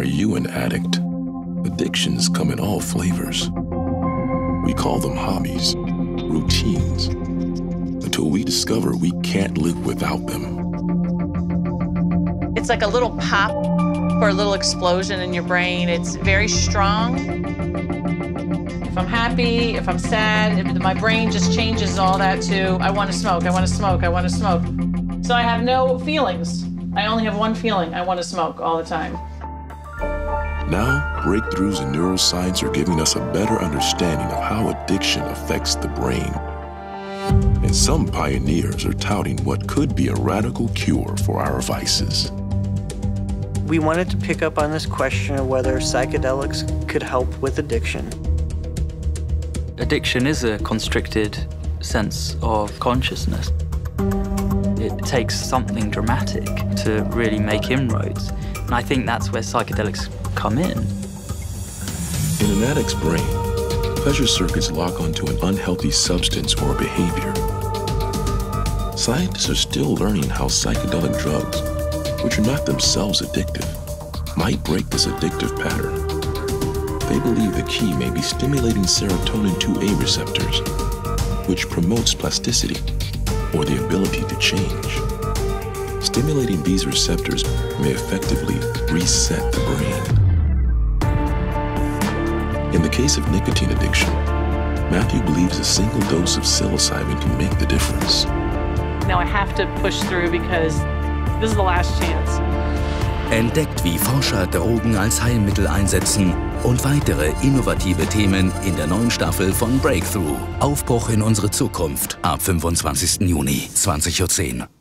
Are you an addict? Addictions come in all flavors. We call them hobbies, routines, until we discover we can't live without them. It's like a little pop or a little explosion in your brain. It's very strong. If I'm happy, if I'm sad, my brain just changes all that to, I want to smoke, I want to smoke, I want to smoke. So I have no feelings. I only have one feeling, I want to smoke all the time. Now, breakthroughs in neuroscience are giving us a better understanding of how addiction affects the brain. And some pioneers are touting what could be a radical cure for our vices. We wanted to pick up on this question of whether psychedelics could help with addiction. Addiction is a constricted sense of consciousness. It takes something dramatic to really make inroads, and I think that's where psychedelics come in. In an addict's brain, pleasure circuits lock onto an unhealthy substance or behavior. Scientists are still learning how psychedelic drugs, which are not themselves addictive, might break this addictive pattern. They believe the key may be stimulating serotonin 2A receptors, which promotes plasticity, or the ability to change. Stimulating these receptors may effectively reset the brain. In the case of nicotine addiction, Matthew believes a single dose of psilocybin can make the difference. Now I have to push through because this is the last chance. Entdeckt, wie Forscher Drogen als Heilmittel einsetzen und weitere innovative Themen in der neuen Staffel von Breakthrough. Aufbruch in unsere Zukunft ab 25. Juni 20.10 Uhr.